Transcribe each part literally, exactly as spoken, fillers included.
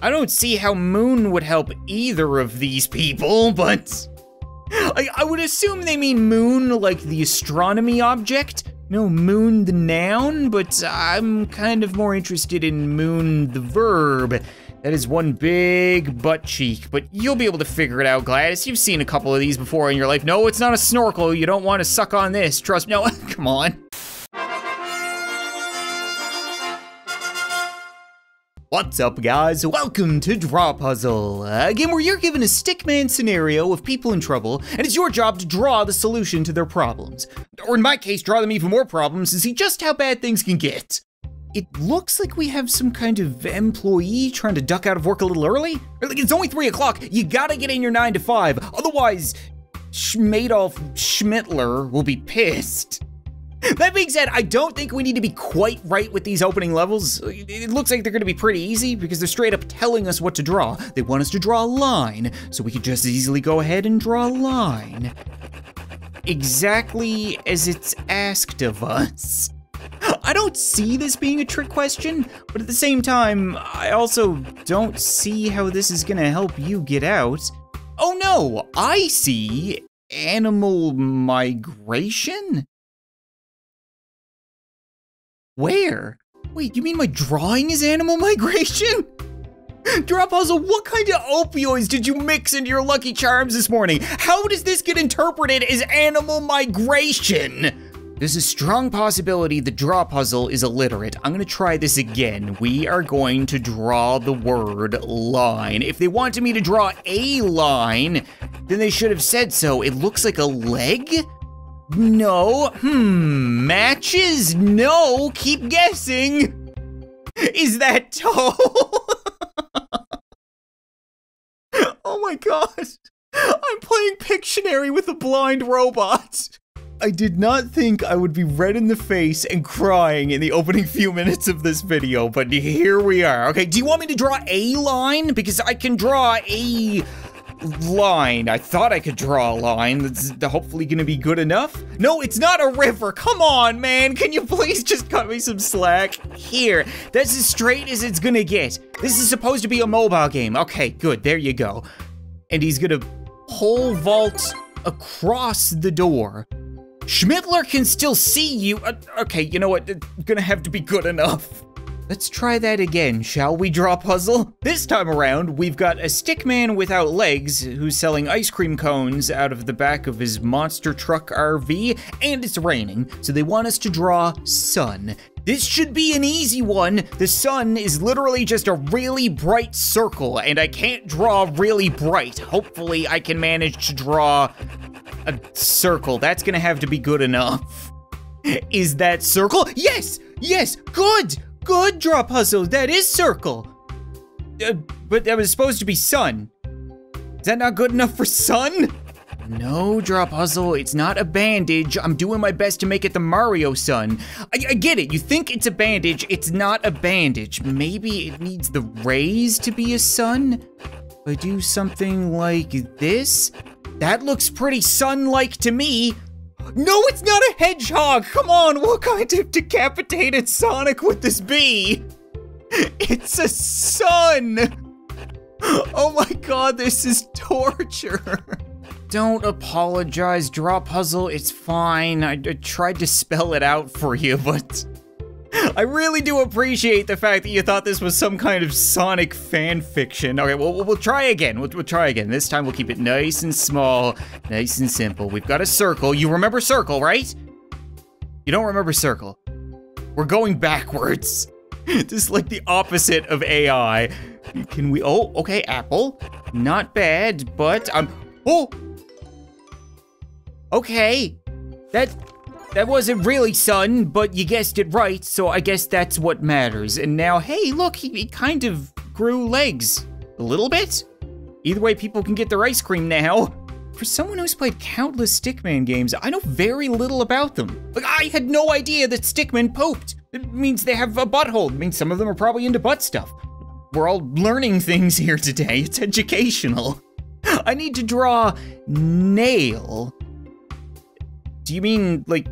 I don't see how Moon would help either of these people, but I, I would assume they mean Moon like the astronomy object. No, Moon the noun, but I'm kind of more interested in Moon the verb. That is one big butt cheek, but you'll be able to figure it out, Gladys. You've seen a couple of these before in your life. No, it's not a snorkel. You don't want to suck on this. Trust me. No, come on. What's up, guys? Welcome to Draw Puzzle, a game where you're given a stickman scenario of people in trouble, and it's your job to draw the solution to their problems. Or in my case, draw them even more problems and see just how bad things can get. It looks like we have some kind of employee trying to duck out of work a little early. It's only three o'clock. You gotta get in your nine to five. Otherwise, Schmadolf Schmittler will be pissed. That being said, I don't think we need to be quite right with these opening levels. It looks like they're gonna be pretty easy because they're straight up telling us what to draw. They want us to draw a line, so we could just as easily go ahead and draw a line. Exactly as it's asked of us. I don't see this being a trick question, but at the same time, I also don't see how this is gonna help you get out. Oh no, I see animal migration? Where? Wait, you mean my drawing is animal migration? Draw Puzzle, what kind of opioids did you mix into your Lucky Charms this morning? How does this get interpreted as animal migration? There's a strong possibility the Draw Puzzle is illiterate. I'm gonna try this again. We are going to draw the word line. If they wanted me to draw a line, then they should have said so. It looks like a leg? No, hmm, matches? No, keep guessing. Is that toe? Oh my god, I'm playing Pictionary with a blind robot. I did not think I would be red in the face and crying in the opening few minutes of this video, but here we are. Okay, do you want me to draw a line? Because I can draw a line. I thought I could draw a line that's hopefully gonna be good enough. No, it's not a river. Come on, man. Can you please just cut me some slack? Here, that's as straight as it's gonna get. This is supposed to be a mobile game. Okay, good. There you go. And he's gonna pole vault across the door. Schmittler can still see you. Uh, okay, you know what? It's gonna have to be good enough. Let's try that again, shall we, Draw Puzzle? This time around, we've got a stickman without legs who's selling ice cream cones out of the back of his monster truck R V, and it's raining, so they want us to draw sun. This should be an easy one. The sun is literally just a really bright circle, and I can't draw really bright. Hopefully, I can manage to draw a circle. That's gonna have to be good enough. Is that circle? Yes, yes, good! Good, Draw Puzzle, that is circle. Uh, but that was supposed to be sun. Is that not good enough for sun? No, Draw Puzzle, it's not a bandage. I'm doing my best to make it the Mario sun. I, I get it, you think it's a bandage, it's not a bandage. Maybe it needs the rays to be a sun? If I do something like this? That looks pretty sun-like to me. No, it's not a hedgehog! Come on, what kind of decapitated Sonic would this be? It's a sun! Oh my god, this is torture. Don't apologize, Draw Puzzle, it's fine. I, I tried to spell it out for you, but I really do appreciate the fact that you thought this was some kind of Sonic fan fiction. Okay, well, we'll try again. We'll, we'll try again. This time we'll keep it nice and small, nice and simple. We've got a circle. You remember circle, right? You don't remember circle. We're going backwards. This is like the opposite of A I. Can we, oh, okay, apple. Not bad, but I'm, oh. Okay, that. That wasn't really sun, but you guessed it right, so I guess that's what matters. And now, hey, look, he, he kind of grew legs. A little bit? Either way, people can get their ice cream now. For someone who's played countless Stickman games, I know very little about them. Like, I had no idea that Stickman pooped. It means they have a butthole. It means some of them are probably into butt stuff. We're all learning things here today. It's educational. I need to draw nail. Do you mean, like,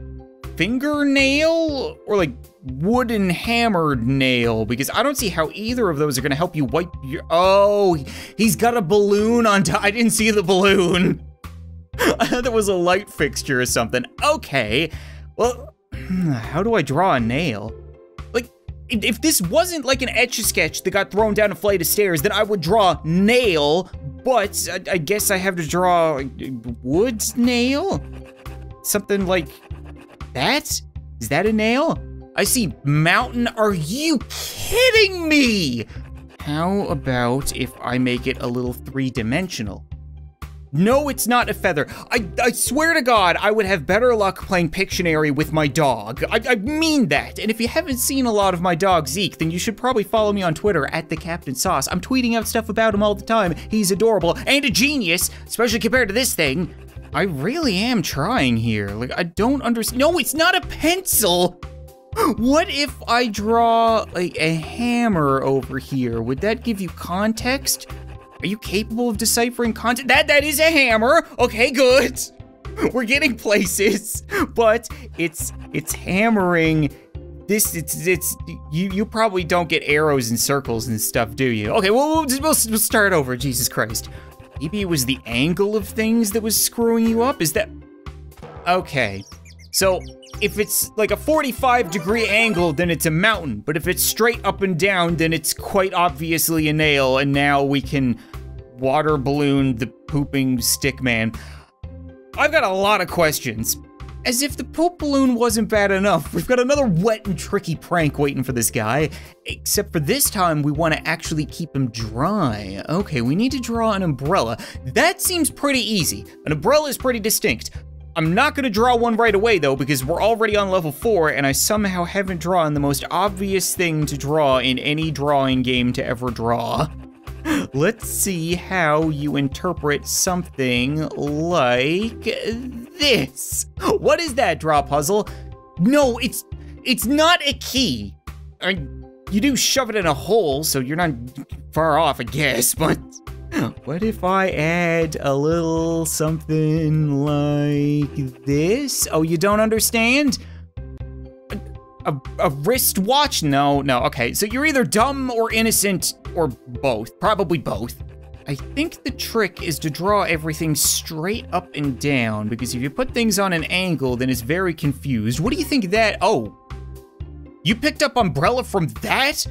fingernail or like wooden hammered nail? Because I don't see how either of those are gonna help you wipe your, oh, he's got a balloon on top. I didn't see the balloon. I thought that was a light fixture or something. Okay, well, how do I draw a nail? Like, if this wasn't like an Etch-a-Sketch that got thrown down a flight of stairs, then I would draw nail, but I, I guess I have to draw like, wood nail? Something like that? Is that a nail? I see mountain, are you kidding me? How about if I make it a little three-dimensional? No, it's not a feather. I, I swear to God, I would have better luck playing Pictionary with my dog. I, I mean that. And if you haven't seen a lot of my dog, Zeke, then you should probably follow me on Twitter at the captain sauce. I'm tweeting out stuff about him all the time. He's adorable and a genius, especially compared to this thing. I really am trying here. Like, I don't understand. No, it's not a pencil. What if I draw like a hammer over here? Would that give you context? Are you capable of deciphering content? That, that is a hammer. Okay, good. We're getting places, but it's, it's hammering this, it's, it's, you, you probably don't get arrows and circles and stuff, do you? Okay, well, we'll, we'll, we'll start over, Jesus Christ. Maybe it was the angle of things that was screwing you up, is that? Okay, so if it's like a forty-five degree angle, then it's a mountain, but if it's straight up and down, then it's quite obviously a nail, and now we can water balloon the pooping stick man. I've got a lot of questions. As if the poop balloon wasn't bad enough, we've got another wet and tricky prank waiting for this guy, except for this time we want to actually keep him dry. Okay, we need to draw an umbrella. That seems pretty easy. An umbrella is pretty distinct. I'm not gonna draw one right away though, because we're already on level four and I somehow haven't drawn the most obvious thing to draw in any drawing game to ever draw. Let's see how you interpret something like this. What is that, Draw Puzzle? No, it's it's not a key. I, you do shove it in a hole, so you're not far off, I guess, but what if I add a little something like this? Oh, you don't understand? A, a, a wristwatch? No, no, okay. So you're either dumb or innocent or both, probably both. I think the trick is to draw everything straight up and down, because if you put things on an angle, then it's very confused. What do you think that, oh, you picked up umbrella from that?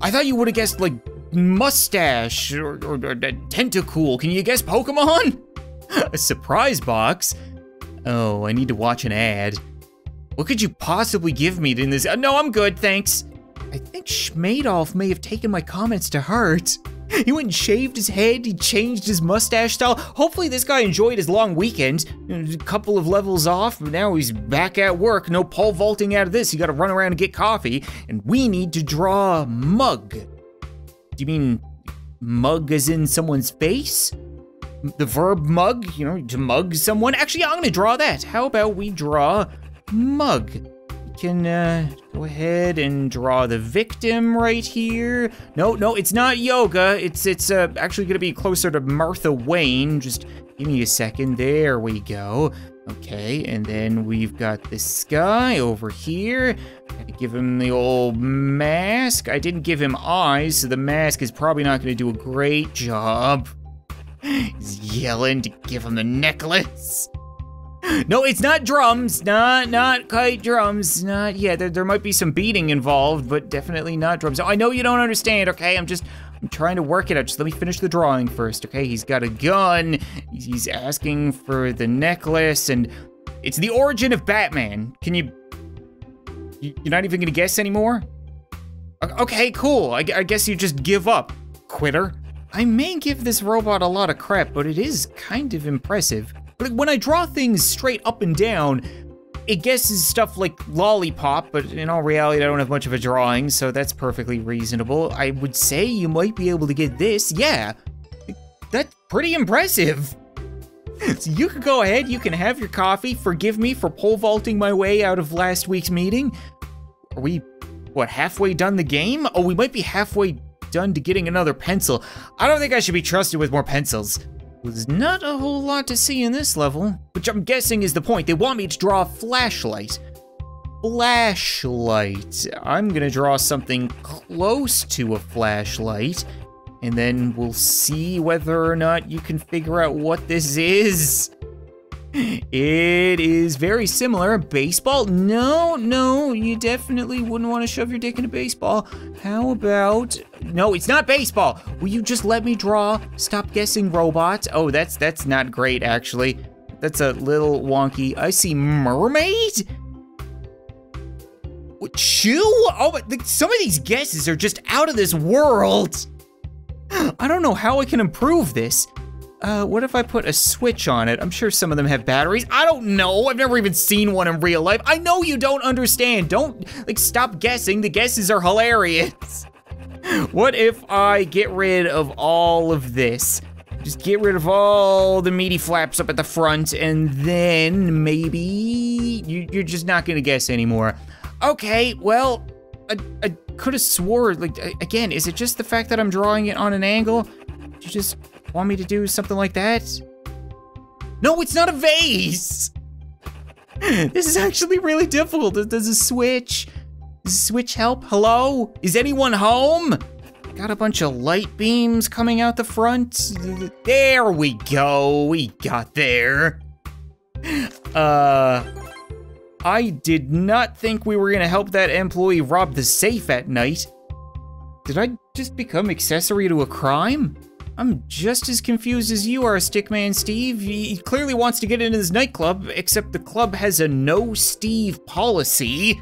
I thought you would have guessed like mustache or, or, or tentacle. Can you guess Pokemon? A surprise box? Oh, I need to watch an ad. What could you possibly give me in this? Uh, no, I'm good, thanks. I think Schmadolf may have taken my comments to heart. He went and shaved his head, he changed his mustache style. Hopefully this guy enjoyed his long weekend. A couple of levels off, but now he's back at work. No pole vaulting out of this. You gotta run around and get coffee. And we need to draw a mug. Do you mean mug as in someone's face? The verb mug, you know, to mug someone. Actually, I'm gonna draw that. How about we draw mug? We can uh, go ahead and draw the victim right here. No, no, it's not yoga. It's it's uh, actually gonna be closer to Martha Wayne. Just give me a second, there we go. Okay, and then we've got this guy over here. Gotta give him the old mask. I didn't give him eyes, so the mask is probably not gonna do a great job. He's yelling to give him the necklace. No, it's not drums, not not quite drums, not yet. There, there might be some beating involved, but definitely not drums. I know you don't understand, okay? I'm just, I'm trying to work it out. Just let me finish the drawing first, okay? He's got a gun, he's asking for the necklace, and it's the origin of Batman. Can you, you're not even gonna guess anymore? Okay, cool, I, I guess you just give up, quitter. I may give this robot a lot of crap, but it is kind of impressive. Like when I draw things straight up and down, it guesses stuff like lollipop, but in all reality, I don't have much of a drawing, so that's perfectly reasonable. I would say you might be able to get this. Yeah, that's pretty impressive. So you can go ahead, you can have your coffee. Forgive me for pole vaulting my way out of last week's meeting. Are we, what, halfway done the game? Oh, we might be halfway done to getting another pencil. I don't think I should be trusted with more pencils. Well, there's not a whole lot to see in this level, which I'm guessing is the point. They want me to draw a flashlight. flashlight. I'm gonna draw something close to a flashlight, and then we'll see whether or not you can figure out what this is. It is very similar. Baseball? No, no, you definitely wouldn't want to shove your dick in a baseball. How about... No, it's not baseball. Will you just let me draw? Stop guessing, robot. Oh, that's that's not great, actually. That's a little wonky. I see mermaid? What, shoe? Oh, some of these guesses are just out of this world. I don't know how I can improve this. Uh, what if I put a switch on it? I'm sure some of them have batteries. I don't know. I've never even seen one in real life. I know you don't understand. Don't, like, stop guessing. The guesses are hilarious. What if I get rid of all of this? Just get rid of all the meaty flaps up at the front, and then maybe you, you're just not gonna guess anymore. Okay, well, I, I could have swore, like, again, is it just the fact that I'm drawing it on an angle? You just... want me to do something like that? No, it's not a vase! This is actually really difficult. There's a switch. Does a switch help? Hello? Is anyone home? Got a bunch of light beams coming out the front. There we go. We got there. Uh, I did not think we were gonna help that employee rob the safe at night. Did I just become accessory to a crime? I'm just as confused as you are, Stickman Steve. He clearly wants to get into this nightclub, except the club has a no Steve policy.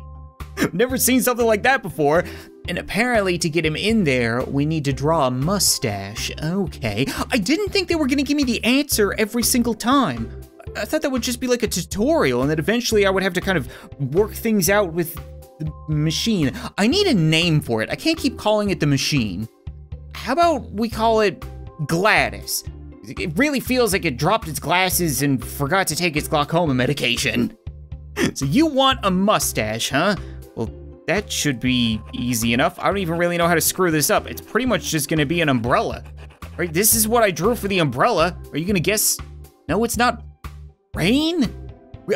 Never seen something like that before. And apparently to get him in there, we need to draw a mustache. Okay. I didn't think they were gonna give me the answer every single time. I thought that would just be like a tutorial and that eventually I would have to kind of work things out with the machine. I need a name for it. I can't keep calling it the machine. How about we call it Gladys? It really feels like it dropped its glasses and forgot to take its glaucoma medication. So you want a mustache, huh? Well, that should be easy enough. I don't even really know how to screw this up. It's pretty much just gonna be an umbrella. Right, this is what I drew for the umbrella. Are you gonna guess? No, it's not rain?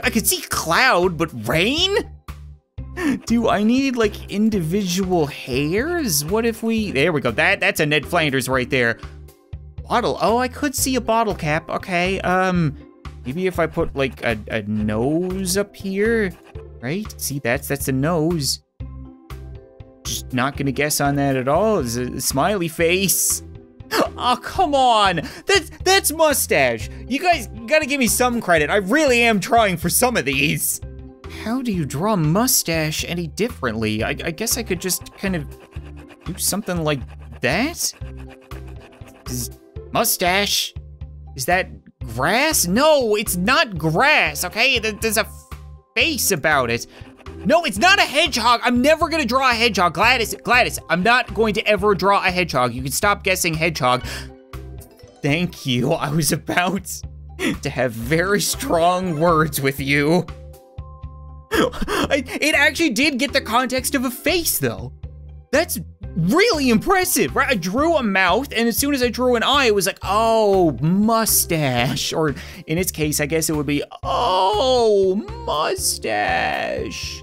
I could see cloud, but rain? Do I need, like, individual hairs? What if we, there we go, that that's a Ned Flanders right there. Bottle, oh, I could see a bottle cap, okay. Um, maybe if I put, like, a, a nose up here, right? See, that's, that's a nose. Just not gonna guess on that at all. It's a smiley face. Oh, come on, that's, that's mustache. You guys gotta give me some credit. I really am trying for some of these. How do you draw mustache any differently? I, I guess I could just kind of do something like that? Is mustache? Is that grass? No, it's not grass, okay? There's a face about it. No, it's not a hedgehog. I'm never gonna draw a hedgehog. Gladys, Gladys, I'm not going to ever draw a hedgehog. You can stop guessing hedgehog. Thank you. I was about to have very strong words with you. I, it actually did get the context of a face, though. That's really impressive, right? I drew a mouth, and as soon as I drew an eye, it was like, oh, mustache. Or in its case, I guess it would be, oh, mustache.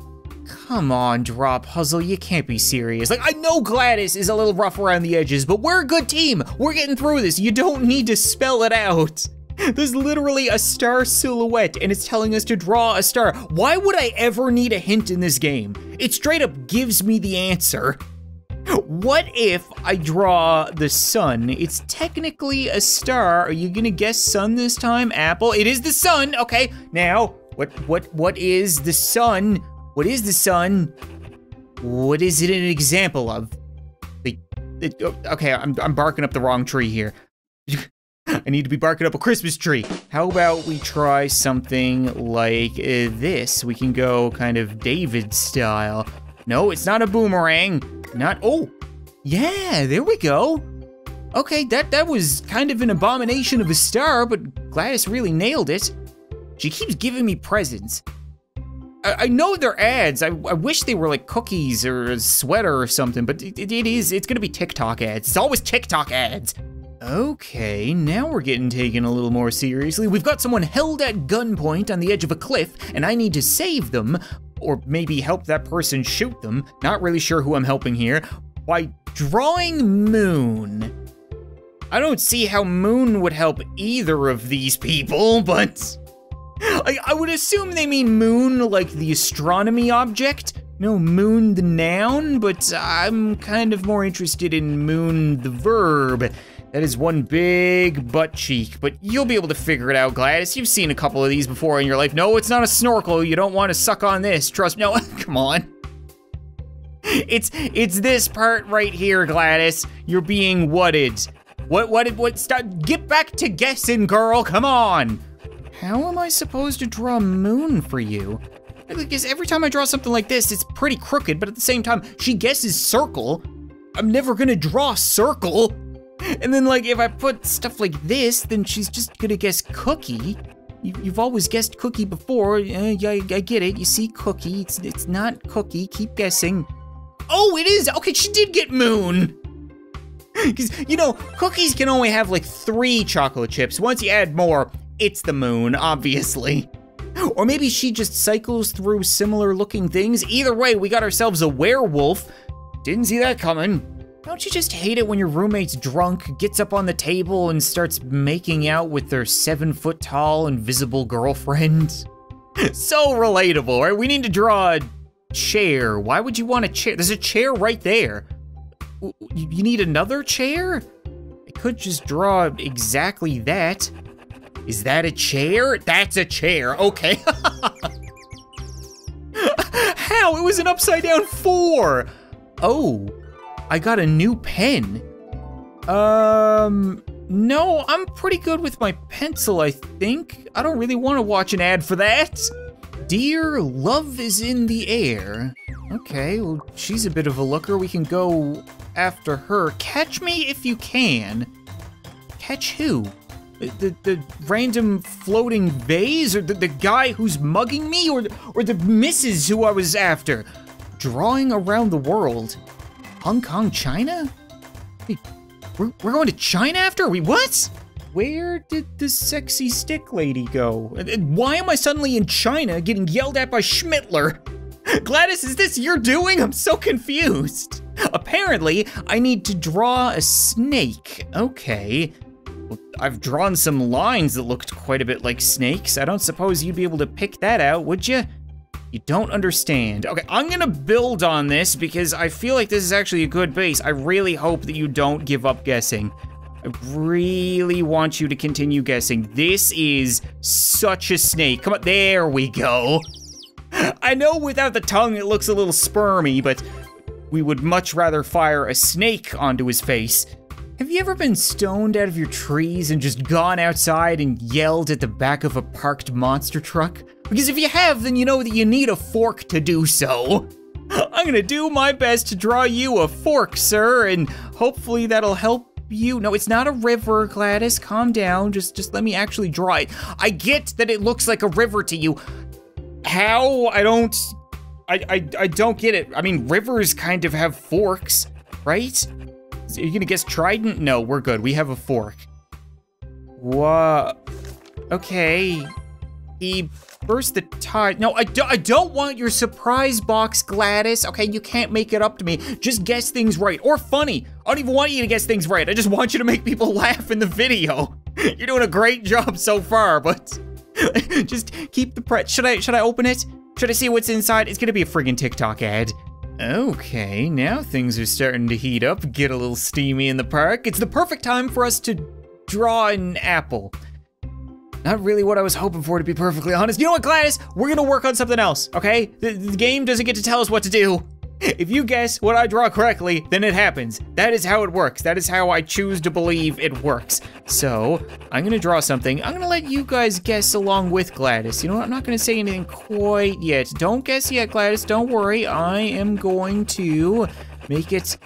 Come on, Draw Puzzle, you can't be serious. Like, I know Gladys is a little rough around the edges, but we're a good team. We're getting through this. You don't need to spell it out. There's literally a star silhouette and it's telling us to draw a star. Why would I ever need a hint in this game? It straight up gives me the answer. What if I draw the sun? It's technically a star. Are you gonna guess sun this time, Apple? It is the sun, okay. Now, what, what, what is the sun? What is the sun? What is it an example of? It, it, okay, I'm, I'm barking up the wrong tree here. I need to be barking up a Christmas tree. How about we try something like uh, this? We can go kind of David style. No, it's not a boomerang. Not, oh, yeah, there we go. Okay, that, that was kind of an abomination of a star, but Gladys really nailed it. She keeps giving me presents. I, I know they're ads. I, I wish they were like cookies or a sweater or something, but it, it, it is, it's gonna be TikTok ads. It's always TikTok ads. Okay, now we're getting taken a little more seriously. We've got someone held at gunpoint on the edge of a cliff, and I need to save them, or maybe help that person shoot them. Not really sure who I'm helping here. By drawing Moon. I don't see how Moon would help either of these people, but I, I would assume they mean Moon, like the astronomy object. No, Moon the noun, but I'm kind of more interested in Moon the verb. That is one big butt cheek, but you'll be able to figure it out, Gladys. You've seen a couple of these before in your life. No, it's not a snorkel. You don't want to suck on this. Trust me. No, come on. It's it's this part right here, Gladys. You're being whatted. What, what, what, stop, get back to guessing, girl, come on. How am I supposed to draw Moon for you? Because every time I draw something like this, it's pretty crooked, but at the same time, she guesses circle. I'm never gonna draw circle. And then, like, if I put stuff like this, then she's just gonna guess cookie. You, you've always guessed cookie before. Yeah, yeah, I get it. You see cookie. It's, it's not cookie. Keep guessing. Oh, it is. Okay, she did get Moon. Because, you know, cookies can only have, like, three chocolate chips. Once you add more, it's the Moon, obviously. Or maybe she just cycles through similar-looking things. Either way, we got ourselves a werewolf. Didn't see that coming. Don't you just hate it when your roommate's drunk, gets up on the table, and starts making out with their seven-foot-tall, invisible girlfriend? So relatable, right? We need to draw a chair. Why would you want a chair? There's a chair right there. You need another chair? I could just draw exactly that. Is that a chair? That's a chair, okay. How? It was an upside down four. Oh, I got a new pen. Um, no, I'm pretty good with my pencil, I think. I don't really want to watch an ad for that. Dear Love is in the Air. Okay, well, she's a bit of a looker. We can go after her. Catch me if you can. Catch who? The, the random floating vase, or the, the guy who's mugging me, or, or the missus who I was after? Drawing around the world. Hong Kong, China? Wait, we're, we're going to China after? We what? Where did the sexy stick lady go? And why am I suddenly in China getting yelled at by Schmittler? Gladys, is this your doing? I'm so confused. Apparently, I need to draw a snake. Okay. Well, I've drawn some lines that looked quite a bit like snakes. I don't suppose you'd be able to pick that out, would you? You don't understand. Okay, I'm gonna build on this because I feel like this is actually a good base. I really hope that you don't give up guessing. I really want you to continue guessing. This is such a snake. Come on, there we go. I know without the tongue it looks a little spermy, but we would much rather fire a snake onto his face. Have you ever been stoned out of your trees and just gone outside and yelled at the back of a parked monster truck? Because if you have, then you know that you need a fork to do so. I'm gonna do my best to draw you a fork, sir, and hopefully that'll help you. No, it's not a river, Gladys. Calm down. Just, just let me actually draw it. I get that it looks like a river to you. How? I don't, I, I, I don't get it. I mean, rivers kind of have forks, right? Are you gonna guess trident? No, we're good. We have a fork. Whoa. Okay. He burst the tide. No, I, do, I don't want your surprise box, Gladys. Okay, you can't make it up to me. Just guess things right or funny. I don't even want you to guess things right. I just want you to make people laugh in the video. You're doing a great job so far, but... Just keep the press. Should I should I open it? Should I see what's inside? It's gonna be a friggin' TikTok ad. Okay, now things are starting to heat up, get a little steamy in the park. It's the perfect time for us to draw an apple. Not really what I was hoping for, to be perfectly honest. You know what, Gladys? We're gonna work on something else, okay? The, the game doesn't get to tell us what to do. If you guess what I draw correctly, then it happens. That is how it works. That is how I choose to believe it works. So, I'm gonna draw something. I'm gonna let you guys guess along with Gladys. You know what, I'm not gonna say anything quite yet. Don't guess yet, Gladys, don't worry. I am going to make it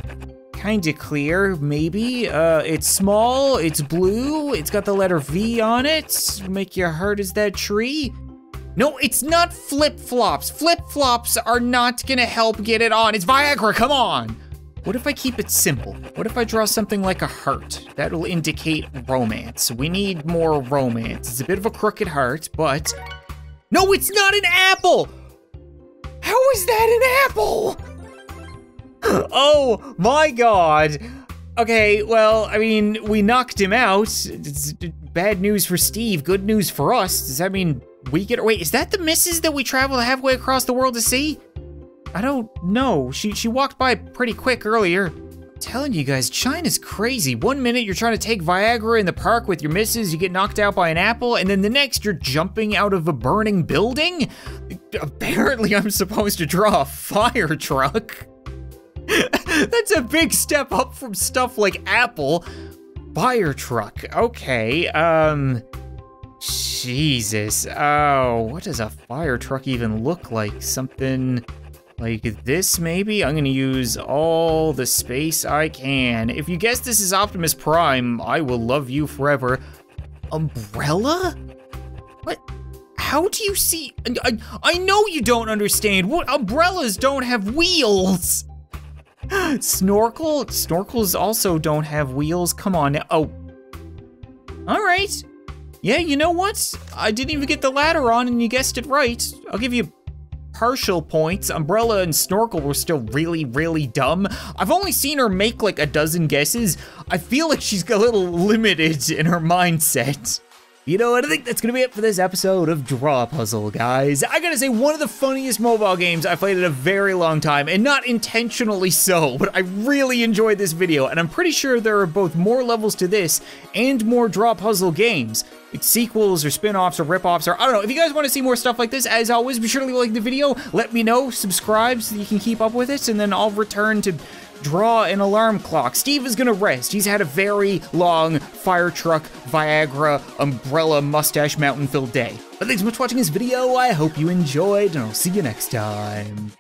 kinda clear, maybe. Uh, it's small, it's blue, it's got the letter V on it. Make your heart is that tree. No, it's not flip-flops. Flip-flops are not gonna help get it on. It's Viagra, come on. What if I keep it simple? What if I draw something like a heart? That'll indicate romance. We need more romance. It's a bit of a crooked heart, but... No, it's not an apple! How is that an apple? Oh my god. Okay, well, I mean, we knocked him out. It's bad news for Steve, good news for us. Does that mean we get, wait, is that the missus that we traveled halfway across the world to see? I don't know, she, she walked by pretty quick earlier. I'm telling you guys, China's crazy. One minute you're trying to take Viagra in the park with your missus, you get knocked out by an apple, and then the next you're jumping out of a burning building? Apparently I'm supposed to draw a fire truck. That's a big step up from stuff like apple. Fire truck, okay, um, Jesus. Oh, what does a fire truck even look like? Something like this, maybe? I'm gonna use all the space I can. If you guess this is Optimus Prime, I will love you forever. Umbrella? What? How do you see? I, I know you don't understand. What? Umbrellas don't have wheels. Snorkel? Snorkels also don't have wheels. Come on now. Oh. All right. Yeah, you know what? I didn't even get the ladder on and you guessed it right. I'll give you partial points. Umbrella and Snorkel were still really, really dumb. I've only seen her make like a dozen guesses. I feel like she's a little limited in her mindset. You know what, I think that's gonna be it for this episode of Draw Puzzle, guys. I gotta say, one of the funniest mobile games I've played in a very long time, and not intentionally so, but I really enjoyed this video, and I'm pretty sure there are both more levels to this and more Draw Puzzle games. Sequels or spin-offs or rip-offs or I don't know. If you guys want to see more stuff like this, as always, be sure to like the video, let me know, subscribe so you can keep up with it, and then I'll return to draw an alarm clock. Steve is gonna rest. He's had a very long fire truck, Viagra, umbrella, mustache, mountain-filled day. But thanks so much for watching this video. I hope you enjoyed, and I'll see you next time.